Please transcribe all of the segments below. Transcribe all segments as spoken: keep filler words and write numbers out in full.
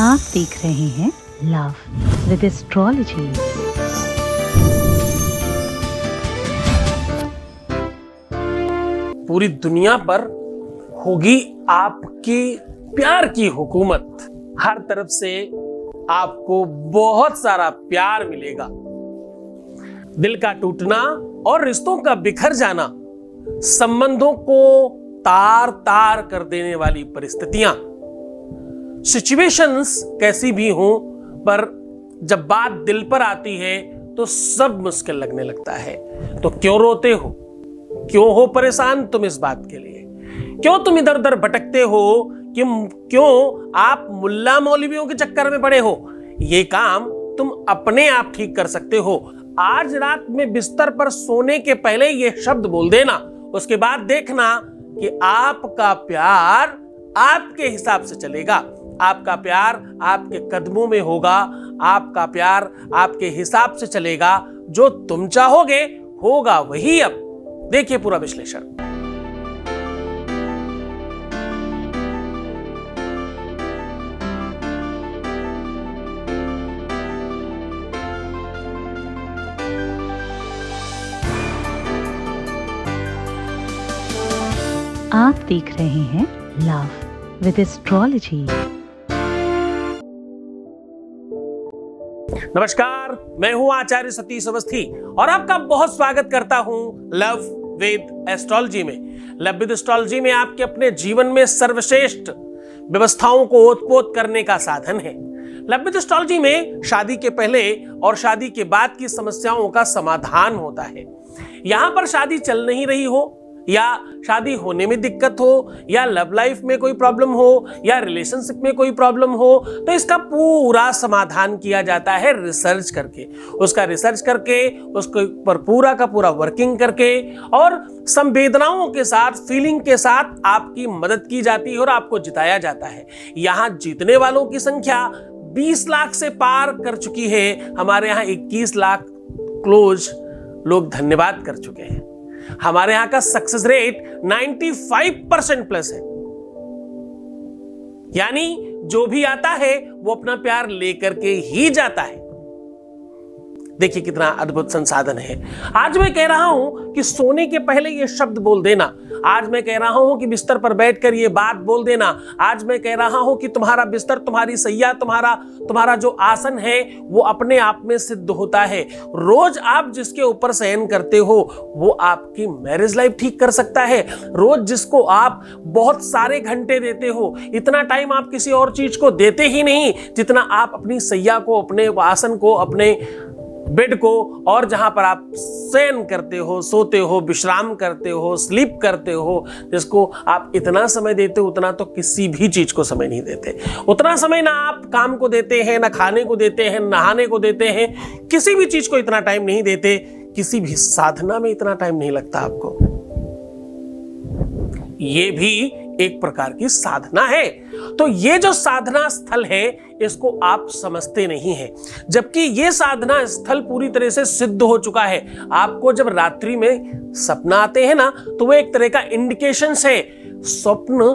आप देख रहे हैं लव विद एस्ट्रोलॉजी। पूरी दुनिया पर होगी आपकी प्यार की हुकूमत, हर तरफ से आपको बहुत सारा प्यार मिलेगा। दिल का टूटना और रिश्तों का बिखर जाना, संबंधों को तार तार कर देने वाली परिस्थितियां, सिचुएशंस कैसी भी हो, पर जब बात दिल पर आती है तो सब मुश्किल लगने लगता है। तो क्यों रोते हो, क्यों हो परेशान तुम इस बात के लिए, क्यों तुम इधर उधर भटकते हो, कि क्यों आप मुल्ला मौलवियों के चक्कर में पड़े हो। ये काम तुम अपने आप ठीक कर सकते हो। आज रात में बिस्तर पर सोने के पहले ये शब्द बोल देना, उसके बाद देखना कि आपका प्यार आपके हिसाब से चलेगा। आपका प्यार आपके कदमों में होगा, आपका प्यार आपके हिसाब से चलेगा। जो तुम चाहोगे होगा वही। अब देखिए पूरा विश्लेषण। आप देख रहे हैं लव With astrology। नमस्कार, मैं हूं आचार्य सतीश अवस्थी और आपका बहुत स्वागत करता हूं लव विद एस्ट्रोलॉजी में। लव विद एस्ट्रोलॉजी में आपके अपने जीवन में सर्वश्रेष्ठ व्यवस्थाओं को ओतपोत करने का साधन है। लव विद एस्ट्रोलॉजी में शादी के पहले और शादी के बाद की समस्याओं का समाधान होता है। यहां पर शादी चल नहीं रही हो, या शादी होने में दिक्कत हो, या लव लाइफ में कोई प्रॉब्लम हो, या रिलेशनशिप में कोई प्रॉब्लम हो, तो इसका पूरा समाधान किया जाता है रिसर्च करके। उसका रिसर्च करके उसके ऊपर पूरा का पूरा वर्किंग करके और संवेदनाओं के साथ, फीलिंग के साथ आपकी मदद की जाती है और आपको जिताया जाता है। यहाँ जीतने वालों की संख्या बीस लाख से पार कर चुकी है। हमारे यहाँ इक्कीस लाख क्लोज लोग धन्यवाद कर चुके हैं। हमारे यहां का सक्सेस रेट पचानवे परसेंट प्लस है, यानी जो भी आता है वो अपना प्यार लेकर के ही जाता है। देखिए कितना अद्भुत संसाधन है। आज मैं कह रहा हूं कि सोने के पहले ये शब्द बोल देना। आज मैं कह रहा हूं कि बिस्तर पर बैठकर ये बात बोल देना। आज मैं कह रहा हूं कि तुम्हारा बिस्तर, तुम्हारी सैया, तुम्हारा तुम्हारा जो आसन है वो अपने आप में सिद्ध होता है। रोज आप जिसके ऊपर शयन करते हो वो आपकी मैरिज लाइफ ठीक कर सकता है। रोज जिसको आप बहुत सारे घंटे देते हो, इतना टाइम आप किसी और चीज को देते ही नहीं जितना आप अपनी सैया को, अपने आसन को, अपने बेड को, और जहां पर आप शयन करते हो, सोते हो, विश्राम करते हो, स्लीप करते हो, जिसको आप इतना समय देते हो उतना तो किसी भी चीज को समय नहीं देते। उतना समय ना आप काम को देते हैं, ना खाने को देते हैं, नहाने को देते हैं, किसी भी चीज को इतना टाइम नहीं देते। किसी भी साधना में इतना टाइम नहीं लगता आपको। ये भी एक प्रकार की साधना है। तो ये जो साधना स्थल है इसको आप समझते नहीं है, जबकि ये साधना स्थल पूरी तरह से सिद्ध हो चुका है। आपको जब रात्रि में सपना आते हैं ना, तो वो एक तरह का इंडिकेशन है। स्वप्न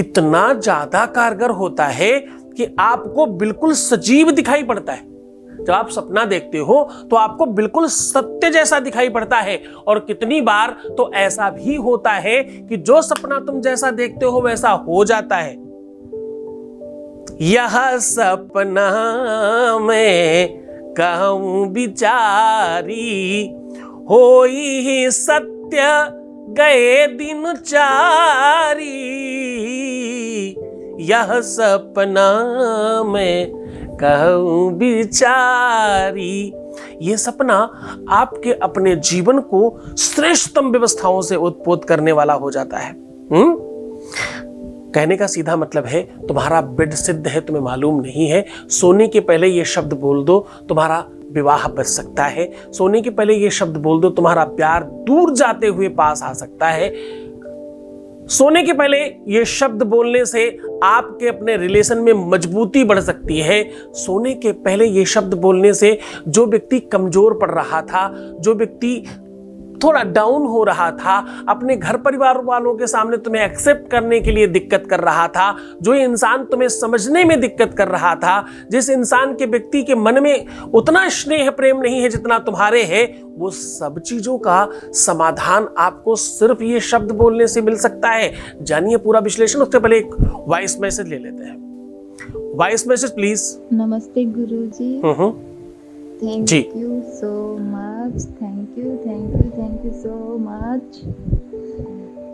इतना ज्यादा कारगर होता है कि आपको बिल्कुल सजीव दिखाई पड़ता है। जब आप सपना देखते हो तो आपको बिल्कुल सत्य जैसा दिखाई पड़ता है। और कितनी बार तो ऐसा भी होता है कि जो सपना तुम जैसा देखते हो वैसा हो जाता है। यह सपना मैं कहूं बिचारी, होई सत्य गए दिन चारी। यह सपना मैं कहूं बिचारी। ये सपना आपके अपने जीवन को श्रेष्ठतम व्यवस्थाओं से ओतपोत करने वाला हो जाता है। हुँ? कहने का सीधा मतलब है तुम्हारा बेड सिद्ध है, तुम्हें मालूम नहीं है। सोने के पहले ये शब्द बोल दो, तुम्हारा विवाह बच सकता है। सोने के पहले ये शब्द बोल दो, तुम्हारा प्यार दूर जाते हुए पास आ सकता है। सोने के पहले ये शब्द बोलने से आपके अपने रिलेशन में मजबूती बढ़ सकती है। सोने के पहले ये शब्द बोलने से जो व्यक्ति कमजोर पड़ रहा था, जो व्यक्ति थोड़ा डाउन हो रहा था, अपने घर परिवार वालों के सामने तुम्हें एक्सेप्ट करने के लिए दिक्कत कर रहा था, जो इंसान तुम्हें समझने में दिक्कत कर रहा था, जिस इंसान के व्यक्ति के मन में उतना स्नेह प्रेम नहीं है जितना तुम्हारे है, वो सब चीजों का समाधान आपको सिर्फ ये शब्द बोलने से मिल सकता है। जानिए पूरा विश्लेषण, उससे पहले एक वॉइस मैसेज ले लेते हैं। Voice message please. नमस्ते गुरुजी, thank you so much, thank you thank you thank you so much.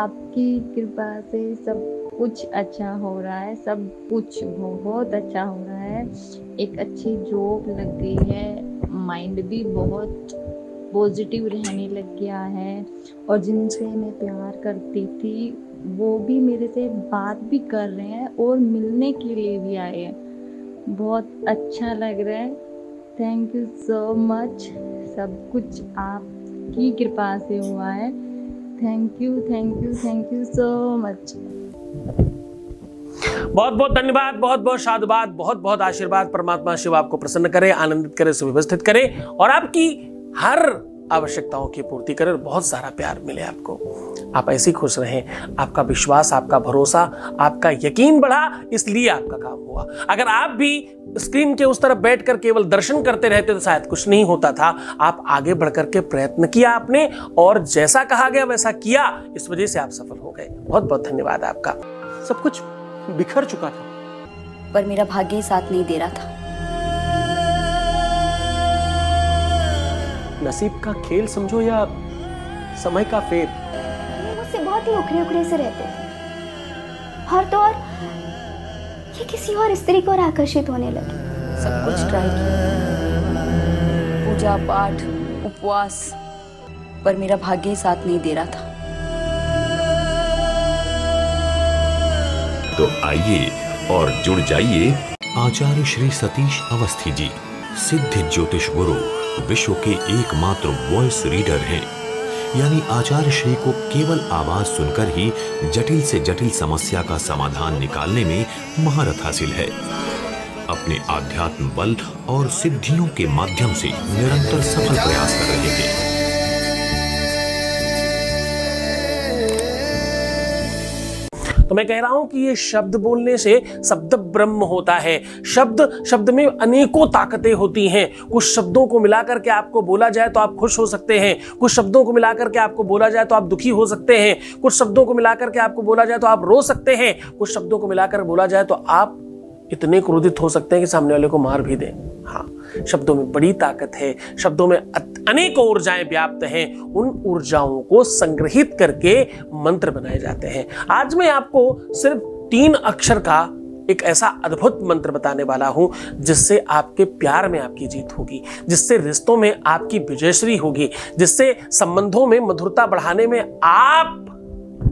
आपकी कृपा से सब कुछ अच्छा हो रहा है, सब कुछ बहुत अच्छा हो रहा है। एक अच्छी जॉब लग गई है, माइंड भी बहुत पॉजिटिव रहने लग गया है, और जिनसे मैं प्यार करती थी वो भी मेरे से बात भी कर रहे हैं और मिलने के लिए भी आए हैं। बहुत अच्छा लग रहा है, थैंक यू सो मच। सब कुछ आपकी कृपा से हुआ है, thank you thank you thank you so much. बहुत बहुत धन्यवाद, बहुत बहुत शादबाद, बहुत बहुत आशीर्वाद। परमात्मा शिव आपको प्रसन्न करे, आनंदित करे, सुव्यवस्थित करे और आपकी हर आवश्यकताओं की पूर्ति करें और बहुत सारा प्यार मिले आपको। आप ऐसे ही खुश रहें, आपका विश्वास, आपका भरोसा, आपका यकीन बढ़ा, इसलिए आपका काम हुआ। अगर आप भी स्क्रीन के उस तरफ बैठकर केवल दर्शन करते रहते तो शायद कुछ नहीं होता था। आप आगे बढ़कर के प्रयत्न किया आपने और जैसा कहा गया वैसा किया, इस वजह से आप सफल हो गए। बहुत बहुत धन्यवाद आपका। सब कुछ बिखर चुका था पर मेरा भाग्य साथ नहीं दे रहा था। नसीब का खेल समझो या समय का फेर। मुझसे बहुत ही उखड़े उखड़े से रहते थे और तो और ये किसी और स्त्री को आकर्षित होने लगे। सब कुछ ट्राई किया, पूजा पाठ, उपवास, पर मेरा भाग्य साथ नहीं दे रहा था। तो आइए और जुड़ जाइए आचार्य श्री सतीश अवस्थी जी, सिद्ध ज्योतिष गुरु, विश्व के एकमात्र वॉइस रीडर हैं। यानी आचार्य श्री को केवल आवाज सुनकर ही जटिल से जटिल समस्या का समाधान निकालने में महारत हासिल है। अपने आध्यात्म बल और सिद्धियों के माध्यम से निरंतर सफल प्रयास कर रहे हैं। तो मैं कह रहा हूं कि ये शब्द बोलने से शब्द ब्रह्म होता है। शब्द शब्द में अनेकों ताकतें होती हैं। कुछ शब्दों को मिलाकर के आपको बोला जाए तो आप खुश हो सकते हैं, कुछ शब्दों को मिलाकर के आपको बोला जाए तो आप दुखी हो सकते हैं, कुछ शब्दों को मिलाकर के आपको बोला जाए तो आप रो सकते हैं, कुछ शब्दों को मिलाकर बोला जाए तो आप इतने क्रोधित हो सकते हैं कि सामने वाले को मार भी दें। हाँ, शब्दों में बड़ी ताकत है, शब्दों में अनेकों ऊर्जाएं व्याप्त हैं। उन ऊर्जाओं को संग्रहित करके मंत्र बनाए जाते हैं। आज मैं आपको सिर्फ तीन अक्षर का एक ऐसा अद्भुत मंत्र बताने वाला हूं जिससे आपके प्यार में आपकी जीत होगी, जिससे रिश्तों में आपकी विजयश्री होगी, जिससे संबंधों में मधुरता बढ़ाने में आप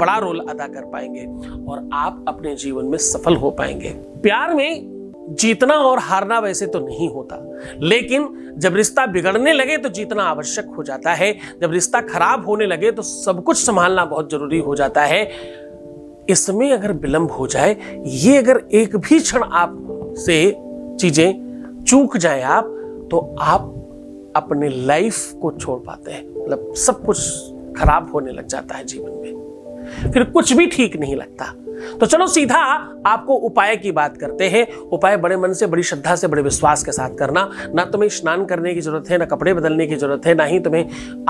बड़ा रोल अदा कर पाएंगे और आप अपने जीवन में सफल हो पाएंगे। प्यार में जीतना और हारना वैसे तो नहीं होता, लेकिन जब रिश्ता बिगड़ने लगे तो जीतना आवश्यक हो जाता है। जब रिश्ता खराब होने लगे तो सब कुछ संभालना बहुत जरूरी हो जाता है। इसमें अगर विलंब हो जाए, ये अगर एक भी क्षण आप से चीजें चूक जाए आप, तो आप अपने लाइफ को छोड़ पाते हैं। मतलब सब कुछ खराब होने लग जाता है जीवन में, फिर कुछ भी ठीक नहीं लगता। तो चलो सीधा आपको उपाय की बात करते हैं। उपाय बड़े मन से, बड़ी श्रद्धा से, बड़े विश्वास के साथ करना। ना तुम्हें स्नान करने की जरूरत है, ना कपड़े बदलने की जरूरत है, ना ही तुम्हें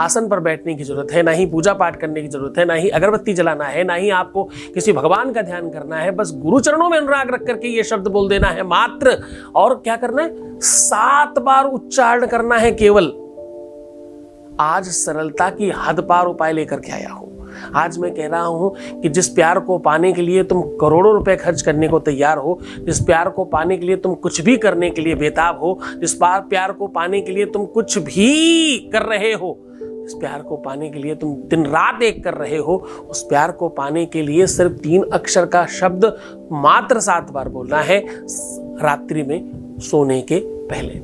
आसन पर बैठने की जरूरत है, ना ही पूजा पाठ करने की जरूरत है, ना ही अगरबत्ती जलाना है, ना ही आपको किसी भगवान का ध्यान करना है। बस गुरु चरणों में अनुराग रख करके ये शब्द बोल देना है मात्र। और क्या करना है? सात बार उच्चारण करना है केवल। आज सरलता की हद पार उपाय लेकर के आया हूं। आज मैं कह रहा हूं कि जिस प्यार को पाने के लिए तुम करोड़ों रुपए खर्च करने को तैयार हो, जिस प्यार को पाने के लिए तुम कुछ भी करने के लिए बेताब हो, जिस प्यार को पाने के लिए तुम कुछ भी कर रहे हो, जिस प्यार को पाने के लिए तुम दिन रात एक कर रहे हो, उस प्यार को पाने के लिए सिर्फ तीन अक्षर का शब्द मात्र सात बार बोलना है, रात्रि में सोने के पहले।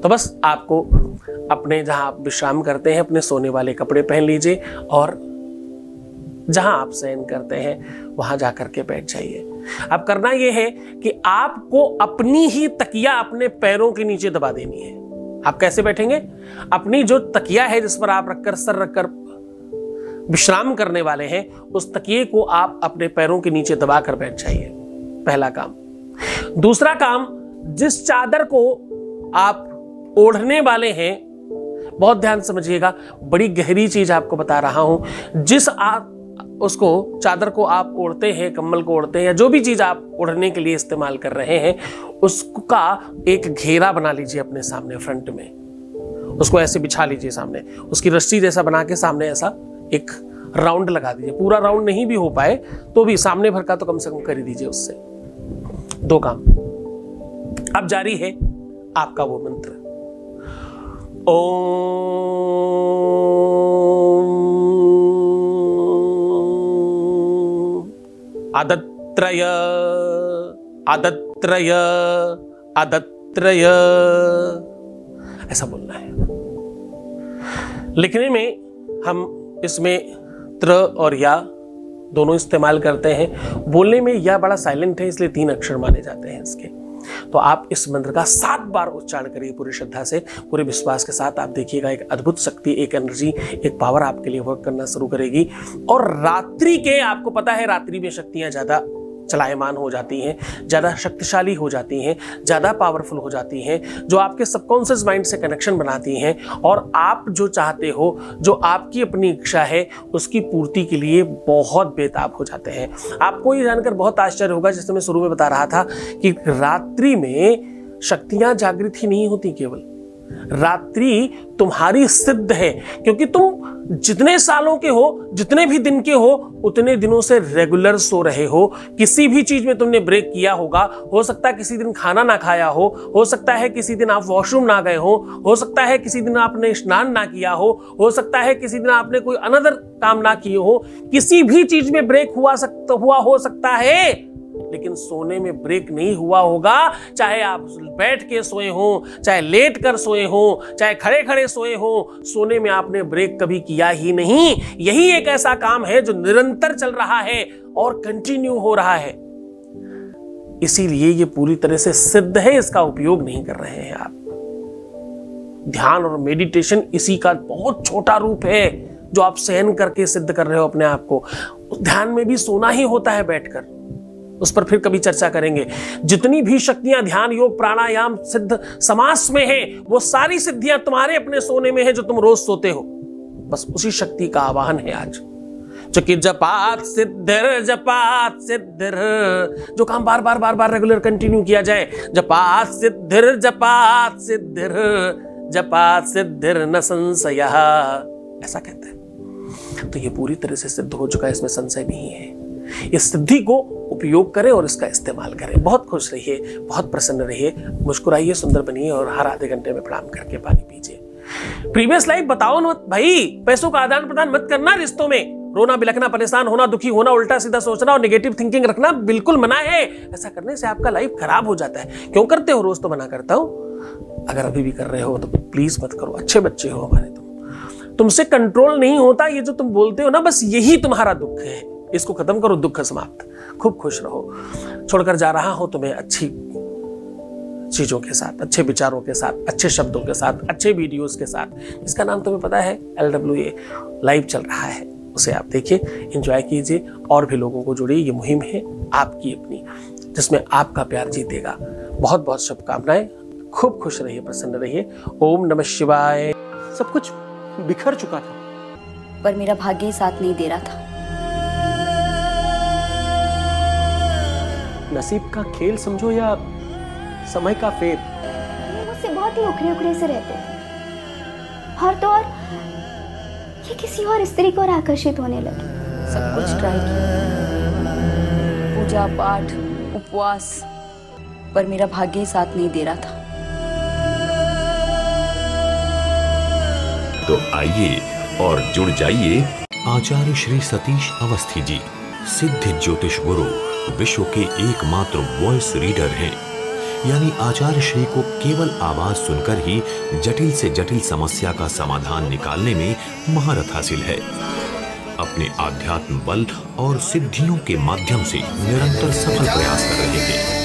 तो बस आपको अपने जहां आप विश्राम करते हैं अपने सोने वाले कपड़े पहन लीजिए और जहां आप शयन करते हैं वहां जाकर के बैठ जाइए। अब करना यह है कि आपको अपनी ही तकिया अपने पैरों के नीचे दबा देनी है। आप कैसे बैठेंगे? अपनी जो तकिया है जिस पर आप रखकर सर रखकर विश्राम करने वाले हैं, उस तकिए को आप अपने पैरों के नीचे दबा कर बैठ जाइए, पहला काम। दूसरा काम, जिस चादर को आप ओढ़ने वाले हैं, बहुत ध्यान समझिएगा, बड़ी गहरी चीज आपको बता रहा हूं, जिस आप उसको चादर को आप ओढ़ते हैं, कम्बल को ओढ़ते हैं या जो भी चीज आप ओढ़ने के लिए इस्तेमाल कर रहे हैं, उसका एक घेरा बना लीजिए अपने सामने, फ्रंट में उसको ऐसे बिछा लीजिए सामने, उसकी रस्सी जैसा बना के सामने ऐसा एक राउंड लगा दीजिए। पूरा राउंड नहीं भी हो पाए तो भी सामने भर का तो कम से कम कर दीजिए उससे। दो काम। अब जारी है आपका वो मंत्र, ओम आदत्रय आदत्रय आदत्रय, ऐसा बोलना है। लिखने में हम इसमें त्र और या दोनों इस्तेमाल करते हैं, बोलने में या बड़ा साइलेंट है इसलिए तीन अक्षर माने जाते हैं इसके। तो आप इस मंत्र का सात बार उच्चारण करिए पूरी श्रद्धा से, पूरे विश्वास के साथ। आप देखिएगा एक अद्भुत शक्ति, एक एनर्जी, एक पावर आपके लिए वर्क करना शुरू करेगी। और रात्रि के, आपको पता है रात्रि में शक्तियां ज्यादा चलायमान हो जाती हैं, ज़्यादा शक्तिशाली हो जाती हैं, ज़्यादा पावरफुल हो जाती हैं, जो आपके सबकॉन्शियस माइंड से कनेक्शन बनाती हैं और आप जो चाहते हो, जो आपकी अपनी इच्छा है, उसकी पूर्ति के लिए बहुत बेताब हो जाते हैं। आपको ये जानकर बहुत आश्चर्य होगा, जैसे मैं शुरू में बता रहा था कि रात्रि में शक्तियाँ जागृत ही नहीं होती, केवल रात्रि तुम्हारी सिद्ध है, क्योंकि तुम जितने सालों के हो, जितने भी दिन के हो, उतने दिनों से रेगुलर सो रहे हो। किसी भी चीज में तुमने ब्रेक किया होगा, हो सकता है किसी दिन खाना ना खाया हो, हो सकता है किसी दिन आप वॉशरूम ना गए हो, हो सकता है किसी दिन आपने स्नान ना किया हो, हो सकता है किसी दिन आपने कोई अनदर काम ना किए हो। किसी भी चीज में ब्रेक हुआ सकता हुआ हो सकता है, लेकिन सोने में ब्रेक नहीं हुआ होगा। चाहे आप बैठ के सोए हो, चाहे लेट कर सोए हो, चाहे खड़े खड़े सोए हो, सोने में आपने ब्रेक कभी किया ही नहीं। यही एक ऐसा काम है जो निरंतर चल रहा है और कंटिन्यू हो रहा है, इसीलिए ये पूरी तरह से सिद्ध है, इसका उपयोग नहीं कर रहे हैं आप। ध्यान और मेडिटेशन इसी का बहुत छोटा रूप है, जो आप सहन करके सिद्ध कर रहे हो अपने आप को। ध्यान में भी सोना ही होता है बैठकर, उस पर फिर कभी चर्चा करेंगे। जितनी भी शक्तियां ध्यान, योग, प्राणायाम, सिद्ध समास में है, वो सारी सिद्धियां तुम्हारे अपने सोने में है, जो तुम रोज सोते हो। बस उसी शक्ति का आवाहन है आज, जो कि जपात सिद्धिर जपात सिद्धिर, जो काम बार बार बार बार रेगुलर कंटिन्यू किया जाए। जपात सिद्धिर जपात सिद्धिर जपात सिद्धिर न संशय, ऐसा कहते हैं। तो ये पूरी तरह से सिद्ध हो चुका है, इसमें संशय नहीं है। इस सिद्धि को उपयोग करें और इसका इस्तेमाल करें। बहुत खुश रहिए, बहुत प्रसन्न रहिए, मुस्कुराइए, सुंदर बनिए और हर आधे घंटे में प्रणाम करके पानी पीजिए। प्रीवियस लाइफ बताओ मत भाई, पैसों का आदान प्रदान मत करना रिश्तों में। रोना, बिलखना, परेशान होना, दुखी होना, उल्टा सीधा सोचना और नेगेटिव थिंकिंग रखना बिल्कुल मना है। ऐसा करने से आपका लाइफ खराब हो जाता है। क्यों करते हो? रोज तो मना करता हूं, अगर अभी भी कर रहे हो तो प्लीज मत करो। अच्छे बच्चे हो हमारे तुम, तुमसे कंट्रोल नहीं होता। ये जो तुम बोलते हो ना, बस यही तुम्हारा दुख है। इसको खत्म करो, दुख समाप्त। खूब खुश रहो। छोड़कर जा रहा हूं तुम्हें अच्छी चीजों के साथ, अच्छे विचारों के साथ, अच्छे शब्दों के साथ, अच्छे वीडियोस के साथ। इसका नाम तुम्हें पता है एल डब्ल्यू ए लाइव चल रहा है, उसे आप देखिए, एंजॉय कीजिए और भी लोगों को जोड़िए। ये मुहिम है आपकी अपनी, जिसमें आपका प्यार जीतेगा। बहुत बहुत शुभकामनाएं। खूब खुश रहिए, प्रसन्न रहिए। ओम नमः शिवाय। सब कुछ बिखर चुका था, पर मेरा भाग्य साथ नहीं दे रहा था। नसीब का खेल समझो या समय का फेर, मुझसे बहुत ही उखड़े उखड़े से रहते थे। हर तो और ये किसी और स्त्री को आकर्षित होने लगे। सब कुछ ट्राई किया, पूजा पाठ, उपवास, पर मेरा भाग्य साथ नहीं दे रहा था। तो आइए और जुड़ जाइए आचार्य श्री सतीश अवस्थी जी, सिद्ध ज्योतिष गुरु, विश्व के एकमात्र वॉइस रीडर हैं। यानी आचार्य श्री को केवल आवाज सुनकर ही जटिल से जटिल समस्या का समाधान निकालने में महारत हासिल है। अपने आध्यात्म बल और सिद्धियों के माध्यम से निरंतर सफल प्रयास कर रहे हैं।